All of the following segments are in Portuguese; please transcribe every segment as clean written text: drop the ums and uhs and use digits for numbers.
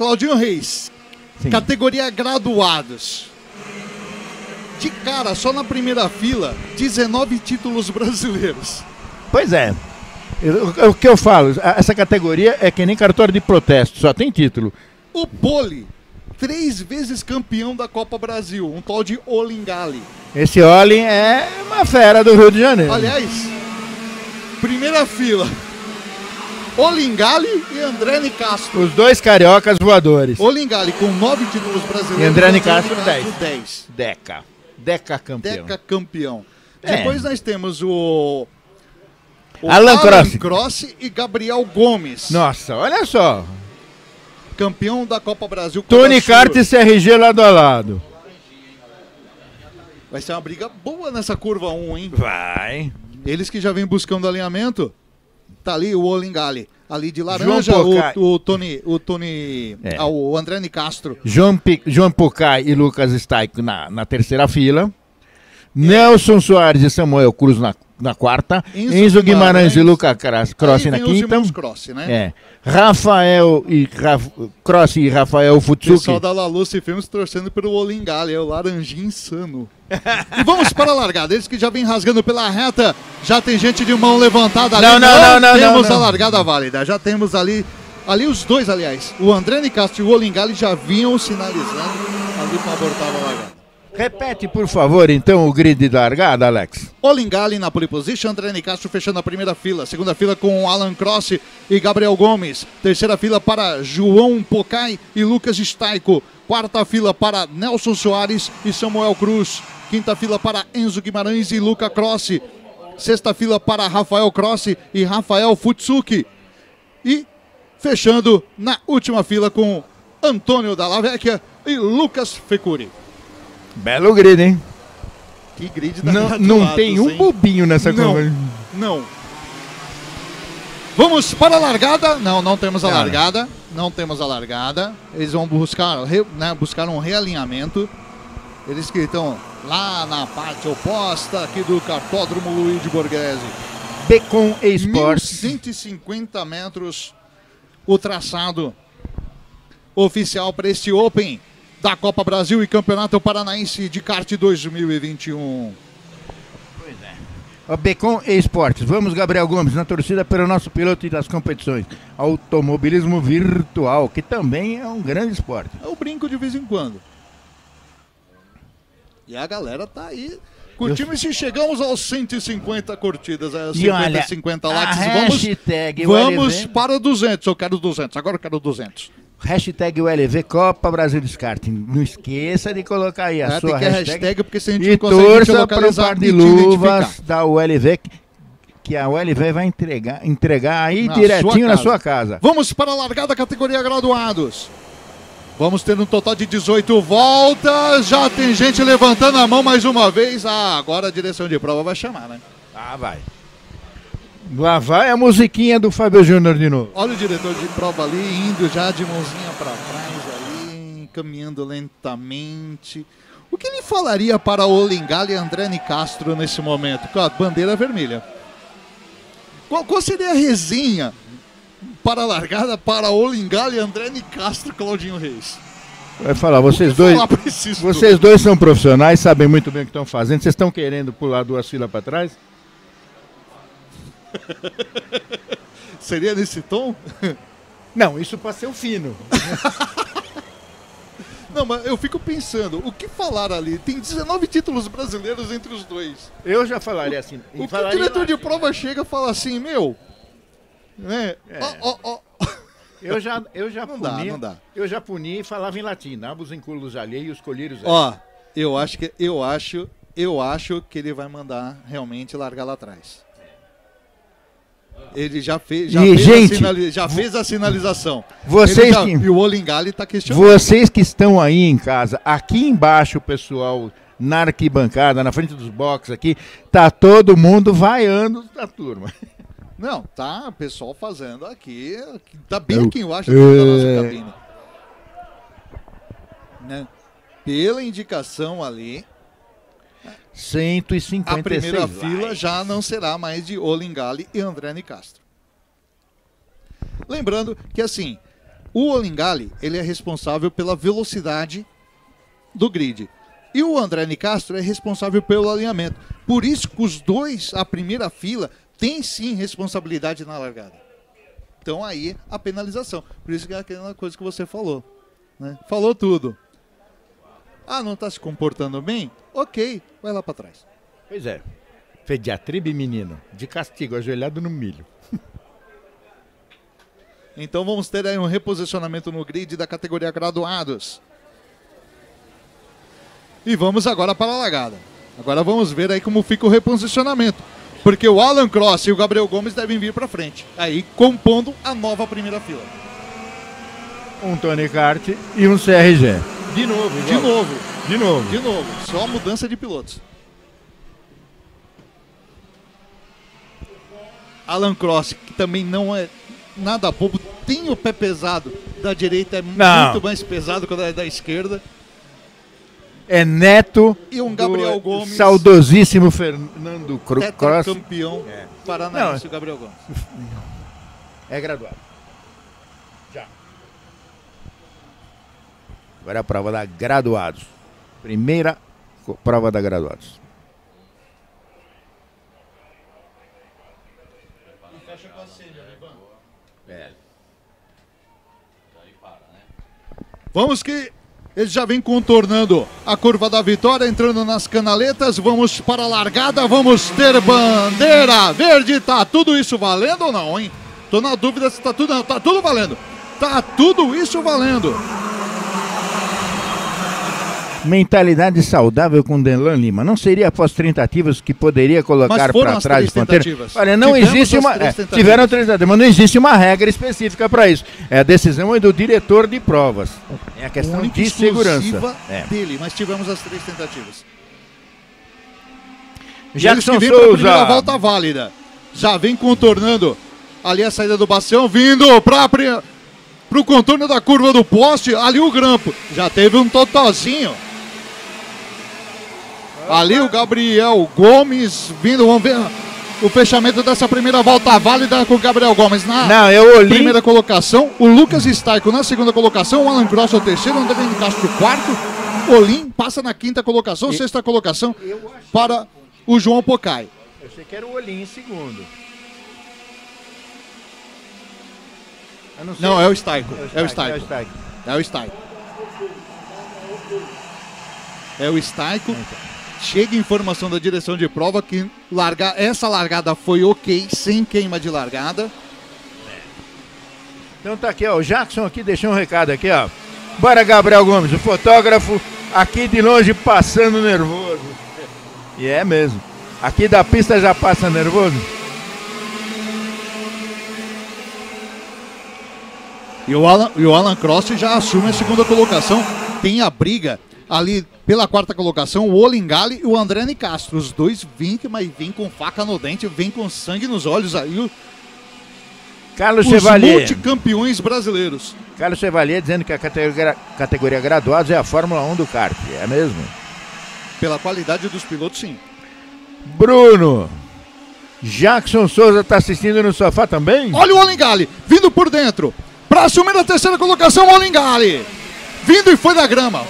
Claudinho Reis. Sim. Categoria graduados. De cara, só na primeira fila, 19 títulos brasileiros. Pois é. O que eu falo, essa categoria é que nem cartório de protesto, só tem título. O Poli, 3 vezes campeão da Copa Brasil, um tal de Olingale. Esse Olin é uma fera do Rio de Janeiro. Aliás, primeira fila, Olingale e André Nicasso. Os dois cariocas voadores. Olingale com 9 títulos brasileiros. E André Nicasso com 10. Deca campeão. Deca campeão. É. Depois nós temos o Alan Cross e Gabriel Gomes. Nossa, olha só. Campeão da Copa Brasil. Tony Kart e CRG lado a lado. Vai ser uma briga boa nessa curva 1, hein? Vai. Eles que já vêm buscando alinhamento. Tá ali o Olingale. Ali de laranja, o André Nicastro. João Pocay e Lucas Staico na terceira fila. Nelson Soares e Samuel Cruz na quarta. Enzo Guimarães e Lucas Cross na quinta. Cross, né? É. Cross e Rafael Futsuki. O pessoal da La Luce Filmes torcendo pelo Olingale, é o laranjinho insano. E vamos para a largada. Eles que já vem rasgando pela reta. Já tem gente de mão levantada ali. Não, temos a largada válida. Já temos ali os dois, aliás. O André Nicasso e o Olingale já vinham sinalizando ali para abortar a largada. Repete, por favor, então, o grid de largada, Alex. Olingale na pole position, André Nicasso fechando a primeira fila. Segunda fila com Alan Cross e Gabriel Gomes. Terceira fila para João Pocay e Lucas Staico. Quarta fila para Nelson Soares e Samuel Cruz. Quinta fila para Enzo Guimarães e Lucas Cross. Sexta fila para Rafael Cross e Rafael Futsuki. E fechando na última fila com Antônio Dallavecchia e Lucas Fecuri. Belo grid, hein? Que grid da Não tem um bobinho nessa conversa. Não. Vamos para a largada. Não temos a largada. Não temos a largada. Eles vão buscar um realinhamento. Eles que estão lá na parte oposta aqui do cartódromo Luigi Borghesi. Becon Esportes. 150 metros o traçado oficial para este Open da Copa Brasil e Campeonato Paranaense de Kart 2021. Pois é. Becon Esportes. Vamos, Gabriel Gomes, na torcida pelo nosso piloto e das competições. Automobilismo virtual, que também é um grande esporte. Eu brinco de vez em quando. E a galera tá aí. Curtimos e chegamos aos 150 curtidas. 50 likes. Vamos para 200. Eu quero 200. Agora eu quero 200. Hashtag ULV Copa Brasil Descarte. Não esqueça de colocar aí a sua hashtag, porque se a gente não consegue localizar, torça pro par de luvas da ULV, que a ULV vai entregar aí direitinho na sua casa. Vamos para a largada categoria graduados. Vamos ter um total de 18 voltas. Já tem gente levantando a mão mais uma vez. Ah, agora a direção de prova vai chamar, né? Ah, vai. Lá vai a musiquinha do Fábio Júnior de novo. Olha o diretor de prova ali, indo já de mãozinha para trás ali, caminhando lentamente. O que ele falaria para Olingale e André Nicasso nesse momento? Com a bandeira vermelha. Qual seria a resenha para a largada para Olingale e André Nicasso, Claudinho Reis? Vai falar, vocês dois são profissionais, sabem muito bem o que estão fazendo. Vocês estão querendo pular 2 filas para trás? Seria nesse tom? Não, isso para ser o fino. Não, mas eu fico pensando, o que falar ali? Tem 19 títulos brasileiros entre os dois. Eu já falaria assim. O diretor de prova chega e fala assim, meu, né? Eu já não puni, eu já puni e falava em latim, ambos inclulos alheios, colheiros. Ó, eu acho que ele vai mandar realmente largar lá atrás. Ele já fez a sinalização. E o Olingale está questionando. Vocês que estão aí em casa, aqui embaixo, pessoal, na arquibancada, na frente dos boxes aqui, tá todo mundo vaiando da turma. Não, tá o pessoal fazendo aqui. Tá bem aqui, eu acho, da nossa cabine. Né? Pela indicação ali. 156. A primeira fila já não será mais de Olingale e André Nicasso. Lembrando que, assim, O Olingale, ele é responsável pela velocidade do grid. E o André Nicasso é responsável pelo alinhamento. Por isso que os dois, a primeira fila, tem sim responsabilidade na largada. Então aí a penalização. Por isso que é aquela coisa que você falou, né? Falou tudo. Ah, não está se comportando bem? Ok, vai lá para trás. Pois é. Fediatribe, menino. De castigo, ajoelhado no milho. Então vamos ter aí um reposicionamento no grid da categoria graduados. E vamos agora para a largada. Agora vamos ver aí como fica o reposicionamento. Porque o Alan Cross e o Gabriel Gomes devem vir para frente. Aí compondo a nova primeira fila. Um Tony Kart e um CRG. De novo, igual. De novo. De novo. De novo. Só mudança de pilotos. Alan Cross, que também não é nada bobo, tem o pé pesado. Da direita é muito mais pesado que da esquerda. É neto e um Gabriel Gomes, saudosíssimo Fernando Cruz, campeão paranaense, o Gabriel Gomes. É graduado. Já. Agora é a prova da graduados. Primeira prova da graduados. Fecha com a cena, né, Ivan? É. Aí para, né? Vamos que... Ele já vem contornando a curva da vitória, entrando nas canaletas. Vamos para a largada, vamos ter bandeira verde. Tá tudo isso valendo ou não, hein? Tô na dúvida se tá tudo... Não, tá tudo valendo. Tá tudo isso valendo. Mentalidade saudável com Denlan Lima. Não seria após tentativas que poderia colocar para trás as tentativas. Olha, não existe uma... tiveram três tentativas, mas não existe uma regra específica para isso. É a decisão do diretor de provas. É a questão de segurança. Dele, mas tivemos as três tentativas. Jackson Souza. A volta válida. Já vem contornando ali a saída do bacião, vindo para o contorno da curva do poste. Ali o grampo. Já teve um totozinho. Ali o Gabriel Gomes vindo, vamos ver o fechamento dessa primeira volta válida com o Gabriel Gomes na primeira colocação, o Lucas Staico na segunda colocação, o Alan Cross o terceiro, o André Nicasso o quarto, o Olim passa na quinta colocação, sexta colocação para o João Pocay. Eu achei que era o Olim em segundo. Não, é o Staico, é o Staico, é o Staico. É o Staico. Chega informação da direção de prova que essa largada foi ok, sem queima de largada. Então tá aqui, ó, o Jackson aqui deixou um recado aqui, ó. Bora, Gabriel Gomes, o fotógrafo aqui de longe passando nervoso. E é mesmo. Aqui da pista já passa nervoso. E o Alan Cross já assume a segunda colocação. Tem a briga ali pela quarta colocação, o Olingale e o André Nicasso. Os dois vêm com faca no dente, vêm com sangue nos olhos aí. Carlos Chevalier. Os multicampeões brasileiros. Carlos Chevalier dizendo que a categoria graduados é a Fórmula 1 do kart. É mesmo? Pela qualidade dos pilotos, sim. Bruno. Jackson Souza está assistindo no sofá também? Olha o Olingale, vindo por dentro. Para assumir a terceira colocação, o Olingale. Vindo e foi na grama,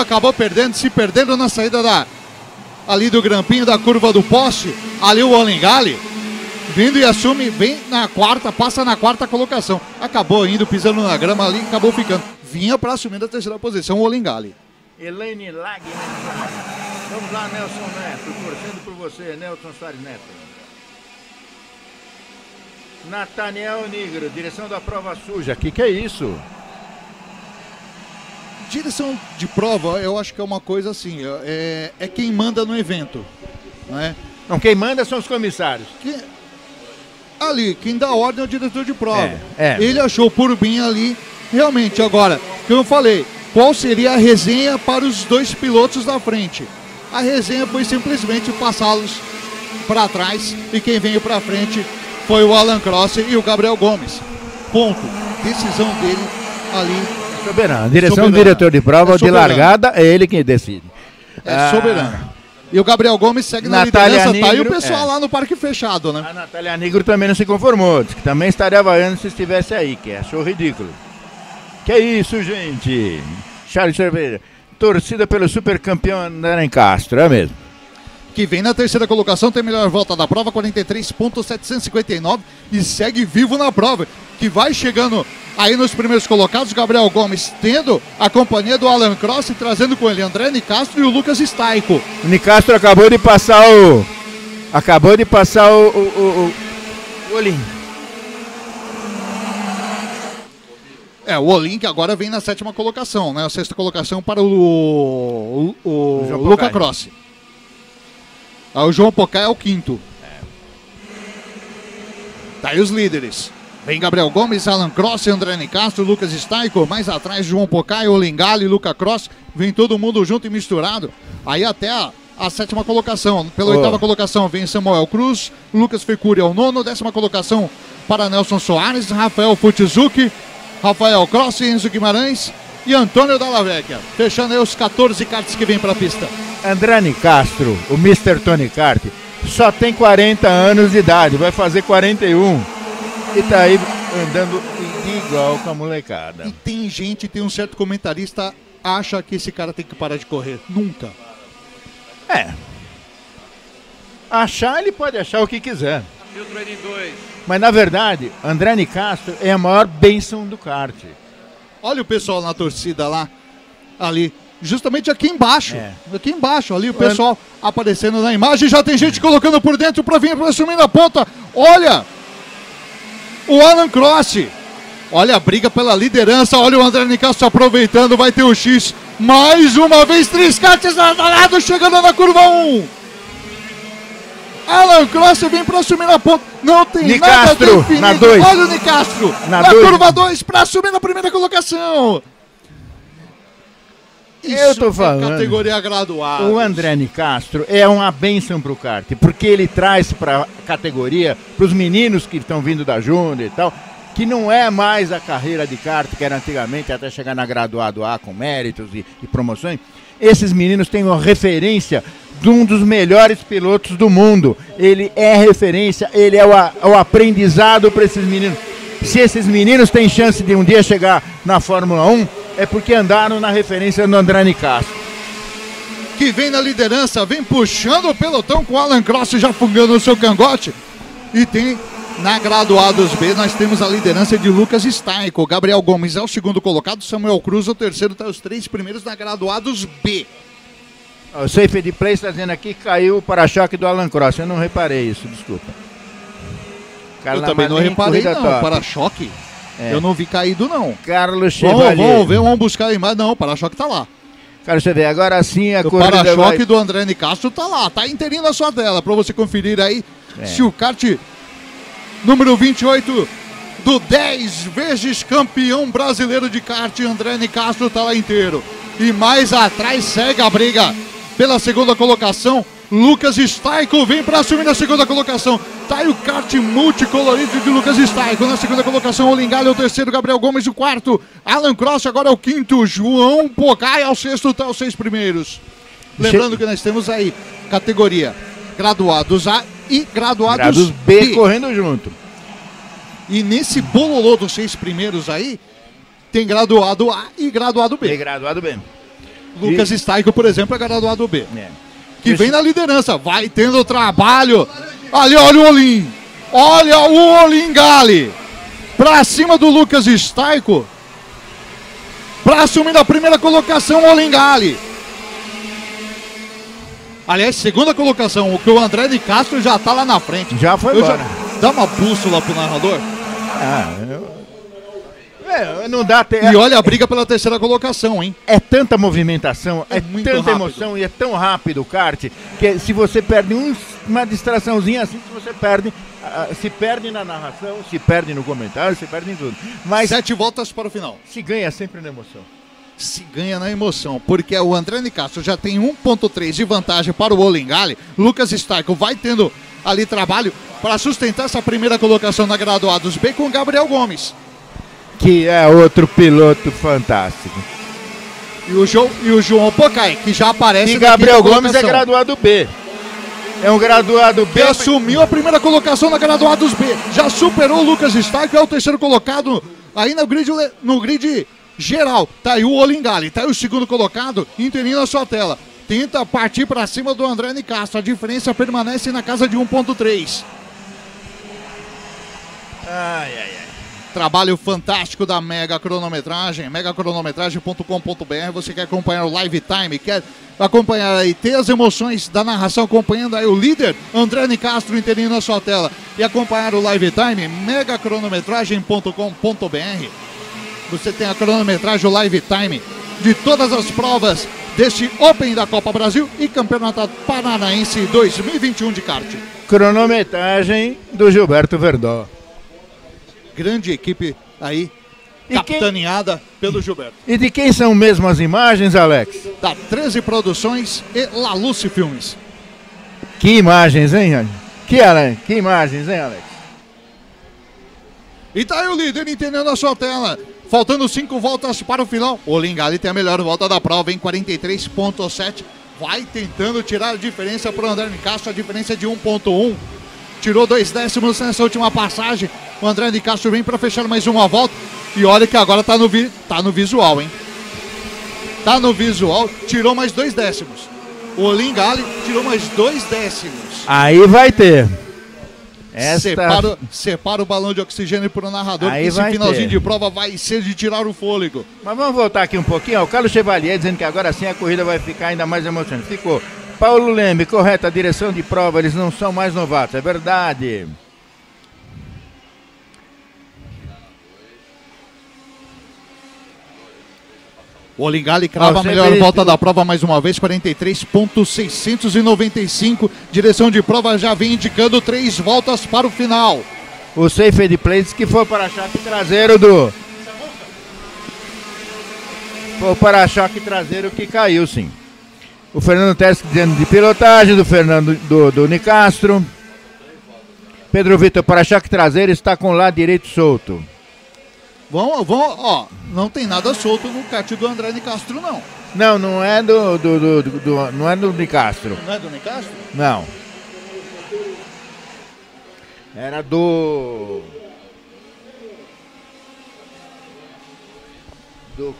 acabou perdendo, se perdendo na saída ali do grampinho da curva do poste, ali o Olingale, vindo e assume, vem na quarta, passa na quarta colocação, acabou indo, pisando na grama ali, acabou ficando, vinha para assumir a terceira posição o Olingale. Elaine Lag, vamos lá Nelson Neto, torcendo por você, Nelson Soares Neto. Nathaniel Negro, direção da prova suja, que é isso? Direção de prova, eu acho que é uma coisa assim, é quem manda no evento, né? Não, quem manda são os comissários. Quem dá ordem é o diretor de prova. Ele achou por bem ali, realmente, agora, como eu falei, qual seria a resenha para os dois pilotos da frente? A resenha foi simplesmente passá-los para trás e quem veio para frente foi o Alan Cross e o Gabriel Gomes. Ponto. Decisão dele ali. Soberano. Direção do diretor de prova, de largada, é ele quem decide. É soberano. E o Gabriel Gomes segue na liderança, tá? E o pessoal lá no parque fechado, né? A Natália Negro também não se conformou, disse que também estaria vaiando se estivesse aí, que achou ridículo. Que é isso, gente? Charles Cerveira, torcida pelo supercampeão André Castro, é mesmo? Que vem na terceira colocação, tem a melhor volta da prova, 43.759, e segue vivo na prova, que vai chegando aí nos primeiros colocados, Gabriel Gomes tendo a companhia do Alan Cross, trazendo com ele André Nicasso e o Lucas Staico. O Nicasso acabou de passar o... o Olin, que agora vem na sétima colocação, né? A sexta colocação para o Lucas Cross. Ah, o João Pocay é o quinto. Tá aí os líderes. Vem Gabriel Gomes, Alan Cross, André Nicasso, Lucas Staico. Mais atrás, João Pocay, Olingale, Lucas Cross. Vem todo mundo junto e misturado. Aí até a sétima colocação. Pela oitava colocação vem Samuel Cruz, Lucas Fecuri é o nono. Décima colocação para Nelson Soares, Rafael Futsuki, Rafael Cross, Enzo Guimarães e Antônio Dallavecchia. Fechando aí os 14 karts que vem para a pista. André Nicastro, o Mr. Tony Kart, só tem 40 anos de idade, vai fazer 41. E tá aí andando igual com a molecada. E tem gente, tem um certo comentarista, acha que esse cara tem que parar de correr. Nunca. É. Achar, ele pode achar o que quiser. Mas na verdade, André Nicasso é a maior bênção do kart. Olha o pessoal na torcida lá, ali, justamente aqui embaixo. É. Aqui embaixo, ali o pessoal aparecendo na imagem. Já tem gente colocando por dentro para vir para assumir na ponta. Olha o Alan Cross. Olha a briga pela liderança. Olha o André Nicasso aproveitando. Vai ter o X. Mais uma vez, três karts azarados chegando na curva 1. Alan Cross vem para assumir na ponta. Não tem Nicastro, nada definido. Na dois. Olha o Nicastro na curva 2 para assumir na primeira colocação. Isso, eu tô falando. Categoria graduada. O André Nicasso é uma bênção para o kart, porque ele traz para a categoria, para os meninos que estão vindo da Júnior e tal, que não é mais a carreira de kart que era antigamente, até chegar na graduado A com méritos e promoções. Esses meninos têm uma referência de um dos melhores pilotos do mundo. Ele é referência, ele é o aprendizado para esses meninos. Se esses meninos têm chance de um dia chegar na Fórmula 1, é porque andaram na referência do André Nicasso. Que vem na liderança, vem puxando o pelotão com o Alan Cross já fungando o seu cangote. E tem na graduados B, nós temos a liderança de Lucas Staico. Gabriel Gomes é o segundo colocado, Samuel Cruz é o terceiro, tá os três primeiros na graduados B. O safety place está dizendo aqui que caiu o para-choque do Alan Cross. Eu não reparei isso, desculpa. Carla, eu também não reparei, não. Para-choque? É. Eu não vi caído, não. Carlos Chevalier. Vamos buscar a imagem. Não, o para-choque está lá. Carlos Chevalier, agora sim a corrida vai... O para-choque do André Nicasso está lá. Está inteirinho na sua tela para você conferir aí se o kart número 28 do 10 vezes campeão brasileiro de kart, André Nicasso, está lá inteiro. E mais atrás segue a briga pela segunda colocação. Lucas Staico vem para assumir a segunda colocação. Tá aí o kart multicolorido de Lucas Staico. Na segunda colocação, Olingale é o terceiro, Gabriel Gomes o quarto, Alan Cross agora é o quinto, João Pocay é o sexto, tá os seis primeiros. Lembrando que nós temos aí categoria graduados A e graduados B correndo junto. E nesse bololô dos seis primeiros aí, tem graduado A e graduado B. Lucas Staico, por exemplo, é graduado B. Que vem na liderança, vai tendo trabalho. Ali, olha o Olim. Olha o Olingale. Pra cima do Lucas Staico. Pra assumir a primeira colocação, o Olingale. Aliás, segunda colocação, o que o André Nicasso já tá lá na frente. Já foi embora. Dá uma bússola pro narrador. Não dá até... E olha a briga pela terceira colocação, hein? É tanta movimentação, é tanta emoção e é tão rápido o kart que se você perde uma distraçãozinha assim, você perde, se perde na narração, se perde no comentário, se perde em tudo. Mas 7 voltas para o final. Se ganha sempre na emoção. Se ganha na emoção, porque o André Nicasso já tem 1.3 de vantagem para o Olingale. Lucas Staico vai tendo ali trabalho para sustentar essa primeira colocação na graduados B com Gabriel Gomes, que é outro piloto fantástico. E o João Pocay, que já aparece. E Gabriel Gomes é graduado B. É um graduado B. Que assumiu a primeira colocação na graduados B. Já superou o Lucas Staico, é o terceiro colocado aí no grid geral. Tá aí o Olingale, tá aí o segundo colocado, inteirinho na sua tela. Tenta partir para cima do André Nicasso. A diferença permanece na casa de 1.3. Ai, ai, ai. Trabalho fantástico da Mega Cronometragem, megacronometragem.com.br. Você quer acompanhar o live time, quer acompanhar aí, ter as emoções da narração, acompanhando aí o líder André Nicasso inteirinho na sua tela e acompanhar o live time, megacronometragem.com.br. Você tem a cronometragem, o live time de todas as provas deste Open da Copa Brasil e Campeonato Paranaense 2021 de kart. Cronometragem do Gilberto Verdó. Grande equipe aí, e capitaneada pelo Gilberto. E de quem são mesmo as imagens, Alex? Da 13 Produções e La Luce Filmes. Que imagens, hein, Alex? Que imagens, hein, Alex? E tá aí o líder entendendo a sua tela. Faltando 5 voltas para o final. O Olingale tem a melhor volta da prova em 43.7. Vai tentando tirar a diferença para o André Nicasso. A diferença é de 1.1. Tirou 2 décimos nessa última passagem. O André Nicasso vem para fechar mais uma volta. E olha que agora tá no visual, hein? Tá no visual. Tirou mais 2 décimos. O Olingale tirou mais 2 décimos. Aí vai ter. Esta... Separa o balão de oxigênio para o narrador. Aí esse finalzinho de prova vai ser de tirar o fôlego. Mas vamos voltar aqui um pouquinho. Ó, o Carlos Chevalier dizendo que agora sim a corrida vai ficar ainda mais emocionante. Ficou. Paulo Leme, correto, a direção de prova, eles não são mais novatos, é verdade. O Olingale crava a melhor volta da prova mais uma vez, 43.695. Direção de prova já vem indicando 3 voltas para o final. O Safe de Plates que foi para a chave traseiro do... Foi para choque traseiro que caiu, sim. O Fernando Tess dizendo de pilotagem, do Fernando do Nicastro. Pedro Vitor para choque traseiro está com o lado direito solto. Ó, não tem nada solto no kart do André Nicastro, não. Não, não é não é do Nicastro. Não é do Nicastro? Não. Era do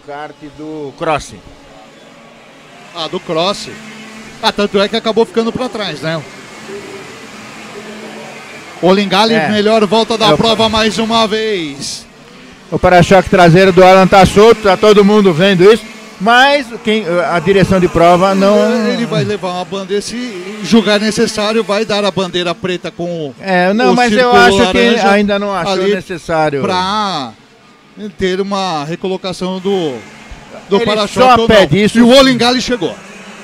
kart do Cross. Ah, do Cross. Ah, tanto é que acabou ficando para trás, né? Olingale, melhor volta da prova mais uma vez. O para-choque traseiro do Alan tá solto, tá todo mundo vendo isso, mas a direção de prova não... Ele vai levar uma bandeira, se julgar necessário, vai dar a bandeira preta com não, mas eu acho que ainda não achou necessário. Para ter uma recolocação do para-choque ou não. Isso, e o Olingale chegou.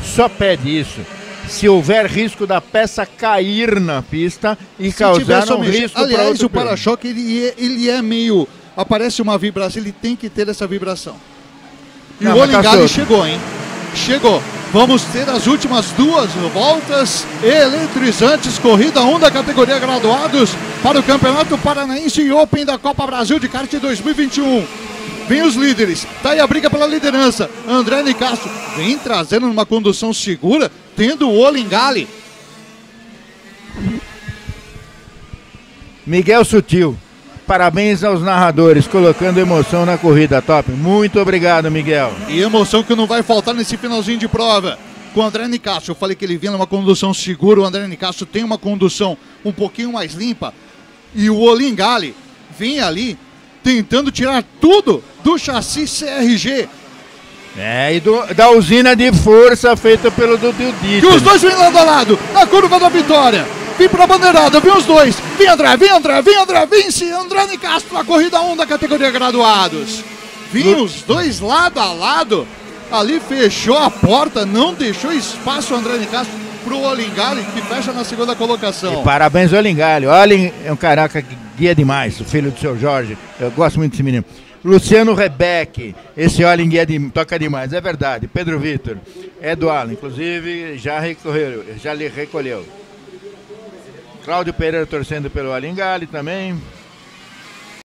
Só pede isso se houver risco da peça cair na pista e se causar um risco para outro. Aliás, o para-choque, ele é meio... Aparece uma vibração, ele tem que ter essa vibração. E o Olingale chegou, hein? Chegou. Vamos ter as últimas 2 voltas eletrizantes. Corrida 1 da categoria graduados para o Campeonato Paranaense e Open da Copa Brasil de kart 2021. Vem os líderes. Tá aí a briga pela liderança. André Nicasso vem trazendo uma condução segura, tendo o Olingale. Miguel Sutil. Parabéns aos narradores, colocando emoção na corrida, top. Muito obrigado, Miguel. E emoção que não vai faltar nesse finalzinho de prova. Com o André Nicasso, eu falei que ele vinha numa condução segura. O André Nicasso tem uma condução um pouquinho mais limpa. E o Olingale vem ali tentando tirar tudo do chassi CRG. É, e da usina de força feita pelo Dudu Dito. Que os dois vêm lado a lado, na curva da vitória. Vim pra bandeirada, vim os dois. Vem André, vem André, vem André, vence André Nicasso na corrida 1 da categoria graduados. Vim os dois lado a lado. Ali fechou a porta, não deixou espaço André Nicasso pro Olingale, que fecha na segunda colocação. E parabéns ao Olingale. Olha, é um caraca que guia demais, o filho do seu Jorge. Eu gosto muito desse menino. Luciano Rebeck, esse Olin toca demais, é verdade. Pedro Vitor, é do Alan, inclusive já lhe recolheu. Cláudio Pereira torcendo pelo Olingale também.